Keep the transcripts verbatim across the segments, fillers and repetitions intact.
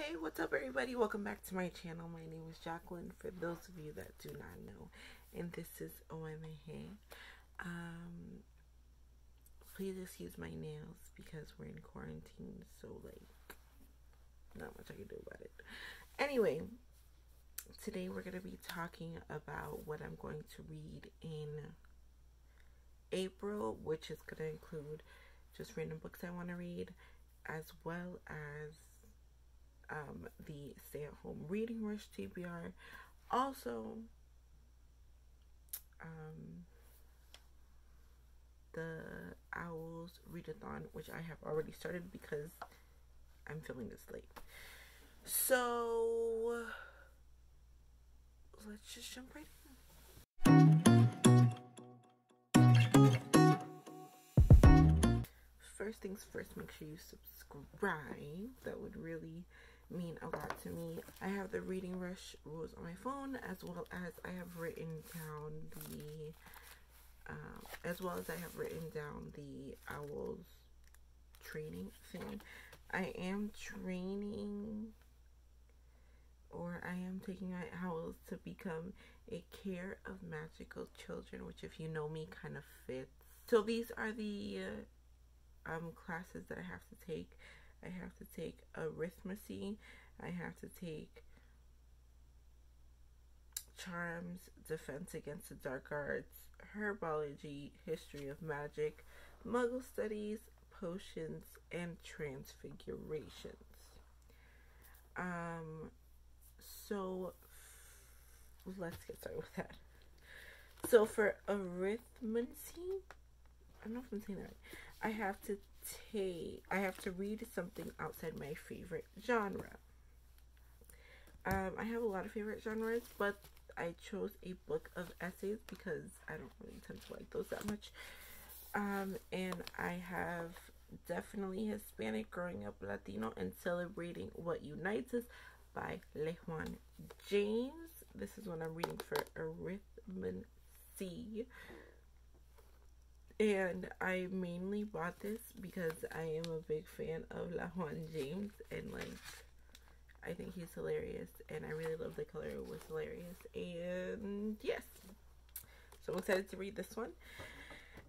Hey, what's up everybody? Welcome back to my channel. My name is Jacqueline, for those of you that do not know, and this is O Emme He. Um, please excuse my nails because we're in quarantine, so like, not much I can do about it. Anyway, today we're going to be talking about what I'm going to read in April, which is going to include just random books I want to read, as well as Um, the stay-at-home reading rush T B R. Also, um, the Owls Readathon, which I have already started because I'm filming this late. So, let's just jump right in. First things first, make sure you subscribe. That would really mean a lot to me. I have the reading rush rules on my phone, as well as I have written down the um, as well as I have written down the owls training thing. I am training, or I am taking my owls to become a care of magical children, which, if you know me, kind of fits. So these are the uh, Um, classes that I have to take. I have to take arithmetic, I have to take charms, defense against the dark arts, herbology, history of magic, muggle studies, potions, and transfigurations. Um, so let's get started with that. So for arithmetic, I don't know if I'm saying that right. I have to take, I have to read something outside my favorite genre. Um, I have a lot of favorite genres, but I chose a book of essays because I don't really tend to like those that much. Um, and I have definitely Hispanic, growing up Latino, and celebrating what unites us by Lejuan James. This is what I'm reading for arithmetic. And I mainly bought this because I am a big fan of Lejuan James, and like, I think he's hilarious, and I really love the color, it was hilarious, and yes, so I'm excited to read this one.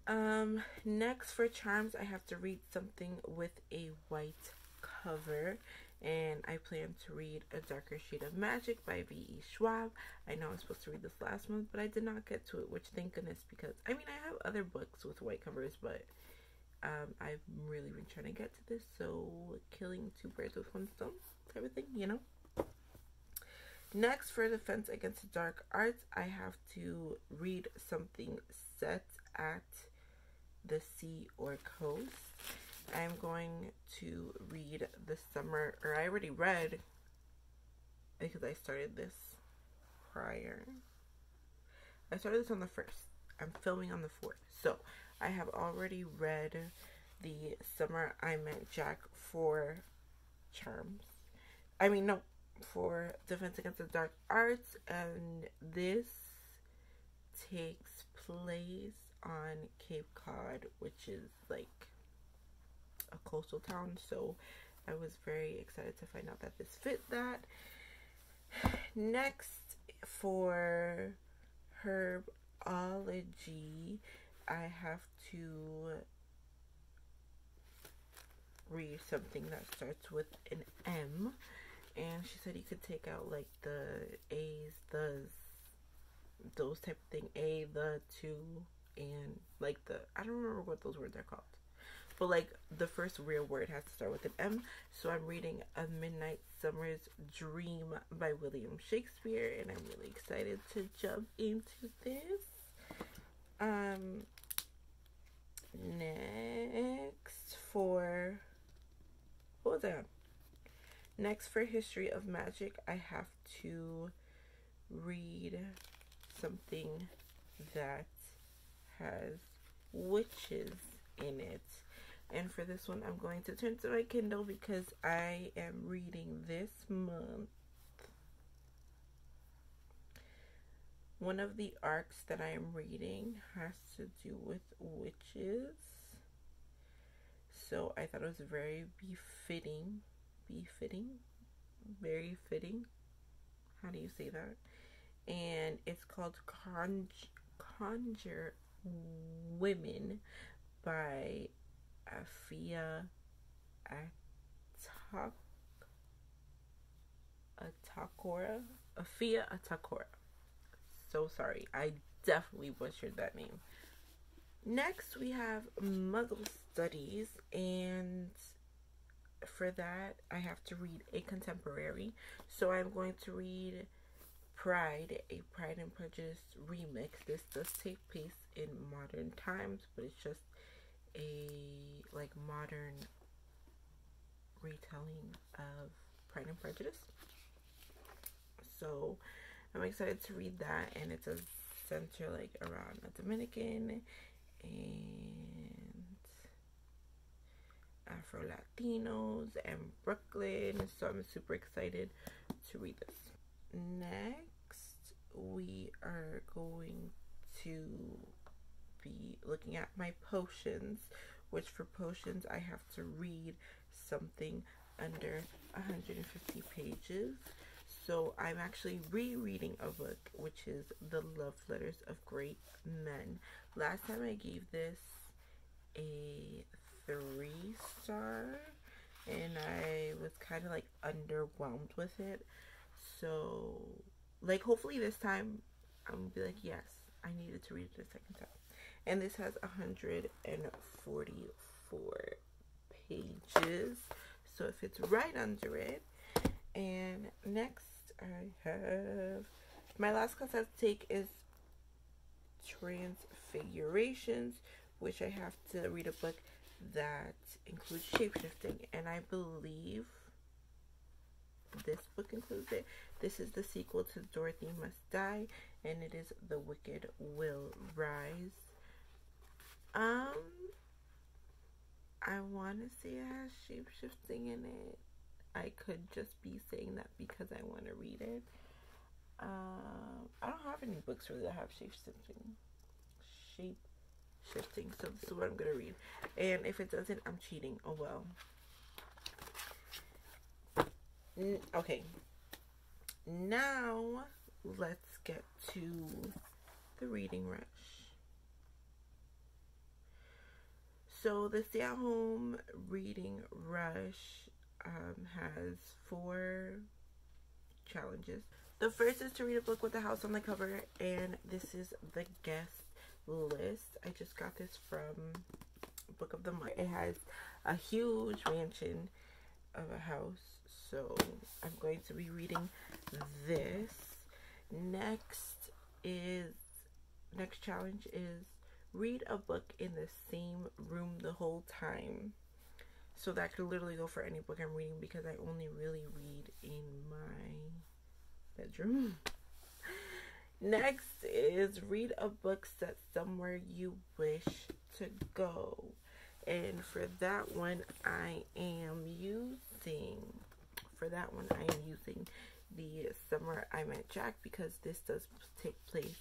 Um, next for charms, I have to read something with a white cover, and I plan to read A Darker Shade of Magic by V E Schwab. I know I was supposed to read this last month, but I did not get to it, which thank goodness, because I mean, I have other books with white covers, but um, I've really been trying to get to this, so killing two birds with one stone type of thing, you know? Next, for Defense Against the Dark Arts, I have to read something set at the sea or coast. I'm going to read The Summer, or I already read, because I started this prior. I started this on the first. I'm filming on the fourth. So, I have already read The Summer I Met Jack for Charms. I mean, no, for Defense Against the Dark Arts, and this takes place on Cape Cod, which is like a coastal town, so I was very excited to find out that this fit that. Next, for herbology, I have to read something that starts with an M, and she said you could take out like the A's, the those type of thing, A, the, two, and like the, I don't remember what those words are called. But like the first real word has to start with an M. So I'm reading A Midnight Summer's Dream by William Shakespeare, and I'm really excited to jump into this. Um, next for, what was I on? Next for History of Magic, I have to read something that has witches in it. And for this one, I'm going to turn to my Kindle because I am reading this month one of the arcs that I am reading has to do with witches, so I thought it was very befitting, befitting, very fitting. How do you say that? And it's called Conj- Conjure Women by Afia Atak- Atakora. Afia Atakora. So sorry. I definitely butchered that name. Next, we have Mughal Studies, and for that, I have to read a contemporary. So I'm going to read Pride, a Pride and Prejudice remix. This does take place in modern times, but it's just a, like, modern retelling of Pride and Prejudice. So I'm excited to read that, and it does center, like, around a Dominican and Afro-Latinos and Brooklyn, so I'm super excited to read this. Next, we are going to be looking at my potions, which for potions I have to read something under one hundred fifty pages. So I'm actually rereading a book, which is The Love Letters of Great Men. Last time I gave this a three star, and I was kind of like underwhelmed with it. So, like, hopefully this time I'm gonna be like, yes, I needed to read it a second time. And this has one hundred forty-four pages, so it fits right under it. And next, I have my last class I have to take is Transfigurations, which I have to read a book that includes shapeshifting, and I believe this book includes it. This is the sequel to Dorothy Must Die, and it is The Wicked Will Rise. Um, I want to say it has shapeshifting in it. I could just be saying that because I want to read it. Um, I don't have any books really that have shape shifting. Shape shifting. So this is what I'm going to read. And if it doesn't, I'm cheating. Oh well. N okay. Now, let's get to the reading rush. So the stay at home reading rush Um, has four challenges. The first is to read a book with the house on the cover, and this is The Guest List. I just got this from Book of the Month. It has a huge mansion of a house, so I'm going to be reading this. Next is, next challenge is read a book in the same room the whole time. So that could literally go for any book I'm reading because I only really read in my bedroom. Next is read a book set somewhere you wish to go. And for that one, I am using, for that one, I am using The Summer I Met Jack, because this does take place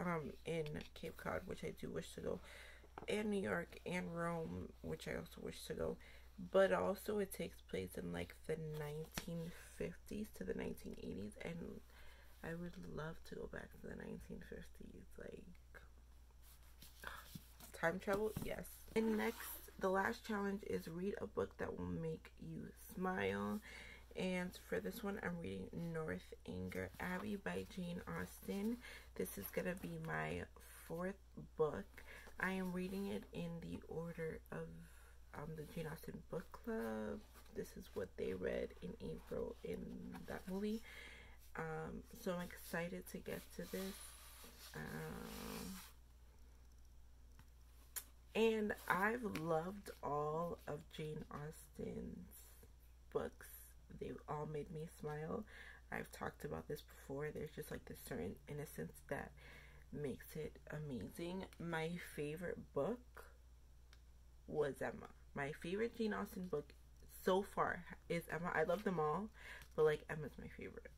um, in Cape Cod, which I do wish to go, and New York and Rome, which I also wish to go, but also it takes place in like the nineteen fifties to the nineteen eighties, and I would love to go back to the nineteen fifties, like, time travel, yes. And next, the last challenge is read a book that will make you smile, and for this one, I'm reading Northanger Abbey by Jane Austen. This is gonna be my fourth book. I am reading it in the order of um, the Jane Austen Book Club. This is what they read in April in that movie. Um, so I'm excited to get to this. Um, and I've loved all of Jane Austen's books. They've all made me smile. I've talked about this before. There's just like this certain innocence that makes it amazing. My favorite book was Emma. My favorite Jane Austen book so far is Emma. I love them all, but like Emma's my favorite.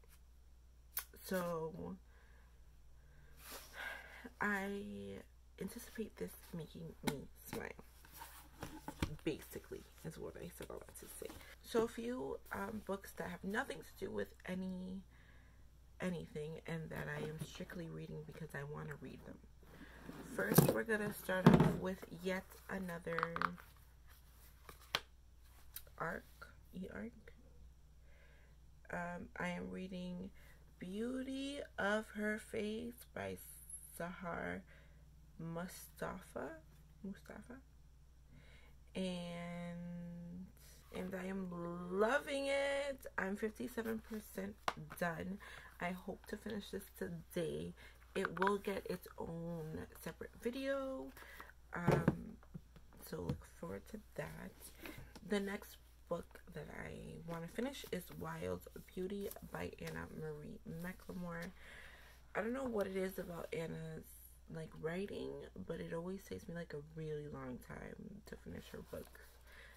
So I anticipate this making me smile. basically is what I still want to say. So a few um, books that have nothing to do with any anything and that I am strictly reading because I want to read them. First, we're going to start off with yet another arc, e-arc. Um, I am reading Beauty of Her Face by Zahar Mustafa, Mustafa, and and I am loving it. I'm fifty-seven percent done. I hope to finish this today. It will get its own separate video, um, so look forward to that. The next book that I want to finish is Wild Beauty by Anna Marie McLemore. I don't know what it is about Anna's like writing, but it always takes me like a really long time to finish her books.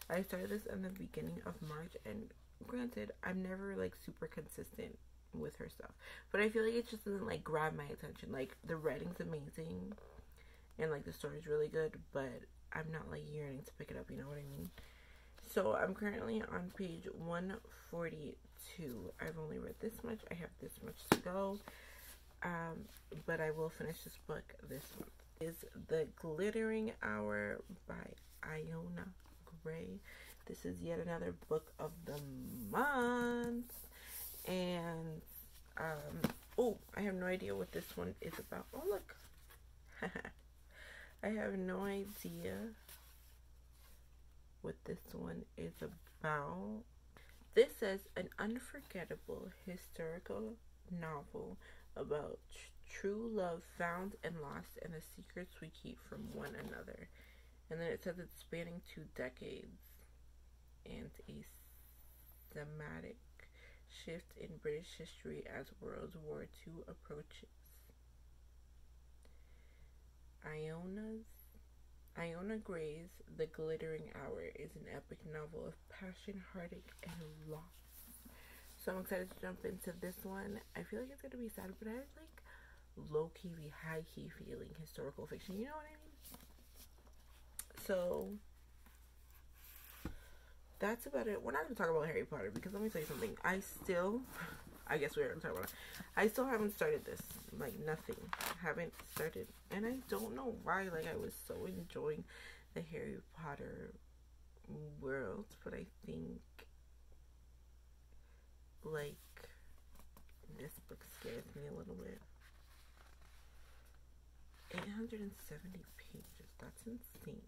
I started this in the beginning of March, and granted, I'm never like super consistent with her stuff, but I feel like it just doesn't like grab my attention. Like the writing's amazing and like the story's really good, but I'm not like yearning to pick it up, you know what I mean? So I'm currently on page one forty-two. I've only read this much. I have this much to go. Um, but I will finish this book this month. Is The Glittering Hour by Iona Gray. This is yet another book of the month. And, um, oh, I have no idea what this one is about. Oh, look. I have no idea what this one is about. This says an unforgettable historical novel about true love found and lost and the secrets we keep from one another. And then it says it's spanning two decades and a thematic shift in British history as World War Two approaches. Iona's Iona Gray's The Glittering Hour is an epic novel of passion, heartache, and loss. So I'm excited to jump into this one. I feel like it's going to be sad, but I have like low-key, high-key feeling historical fiction. You know what I mean? So that's about it. We're not going to talk about Harry Potter because let me tell you something. I still, I guess we're going to talk about it. I still haven't started this. Like nothing. I haven't started. And I don't know why. Like I was so enjoying the Harry Potter world. But I think like this book scares me a little bit. eight hundred seventy pages. That's insane.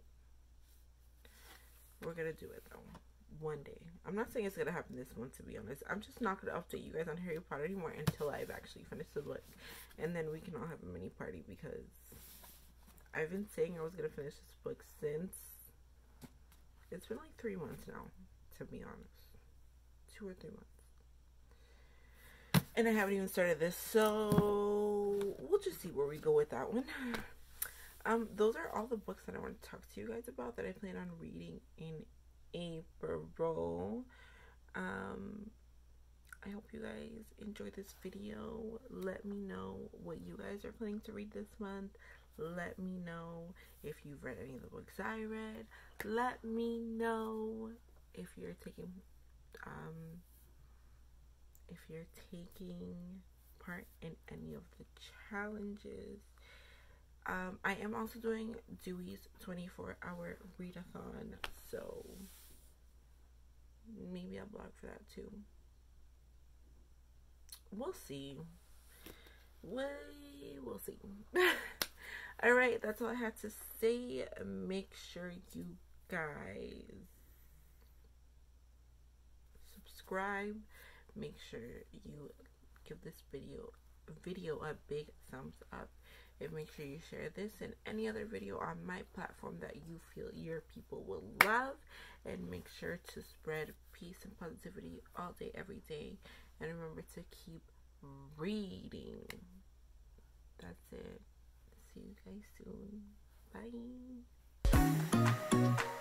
We're going to do it though. One day. I'm not saying it's going to happen this month, to be honest. I'm just not going to update you guys on Harry Potter anymore until I've actually finished the book. And then we can all have a mini party because I've been saying I was going to finish this book since it's been like three months now, to be honest. Two or three months. And I haven't even started this, so we'll just see where we go with that one. Um, those are all the books that I want to talk to you guys about that I plan on reading in April. Um, I hope you guys enjoyed this video. Let me know what you guys are planning to read this month. Let me know if you've read any of the books I read. Let me know if you're taking, um, if you're taking part in any of the challenges. Um, I am also doing Dewey's twenty-four hour readathon, so maybe I'll blog for that too. We'll see. We will see. Alright, that's all I had to say. Make sure you guys subscribe. Make sure you give this video video a big thumbs up, and make sure you share this and any other video on my platform that you feel your people will love, and make sure to spread peace and positivity all day, every day, and remember to keep reading. That's it. See you guys soon. Bye.